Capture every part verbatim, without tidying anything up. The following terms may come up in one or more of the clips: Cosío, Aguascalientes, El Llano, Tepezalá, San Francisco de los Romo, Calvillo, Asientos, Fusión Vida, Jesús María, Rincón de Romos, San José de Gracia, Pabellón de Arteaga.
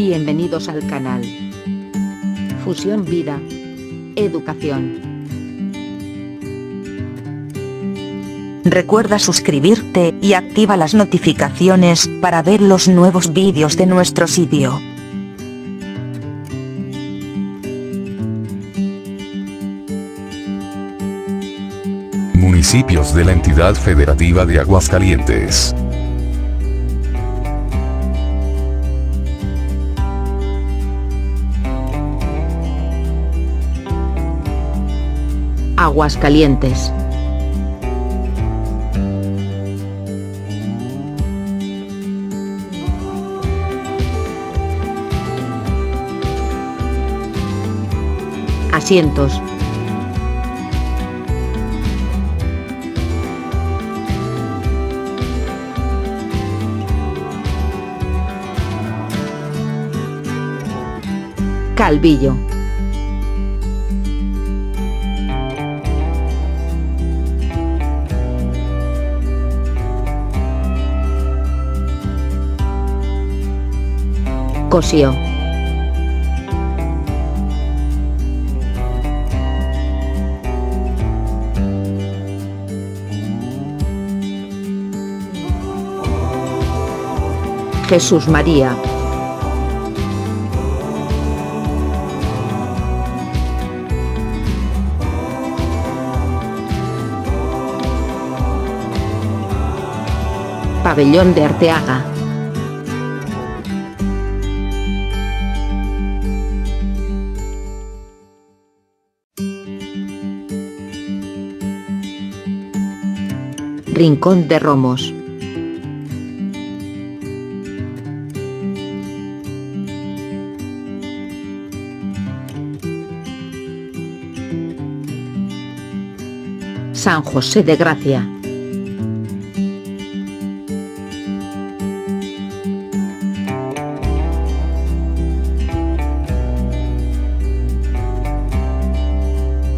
Bienvenidos al canal Fusión Vida. Educación. Recuerda suscribirte y activa las notificaciones para ver los nuevos vídeos de nuestro sitio. Municipios de la entidad federativa de Aguascalientes. Aguascalientes. Asientos. Calvillo. Cosío. Jesús María. Pabellón de Arteaga. Rincón de Romos. San José de Gracia.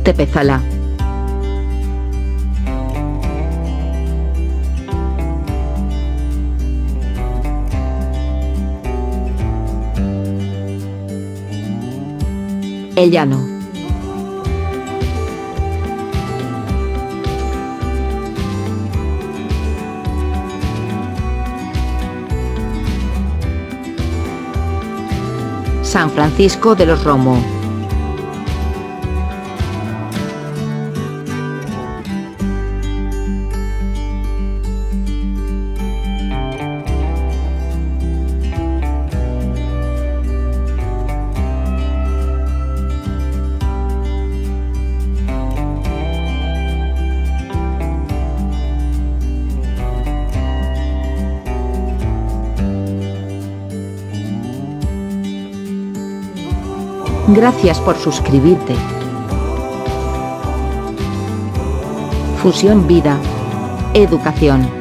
Tepezalá. El Llano. San Francisco de los Romo. Gracias por suscribirte. Fusión Vida. Educación.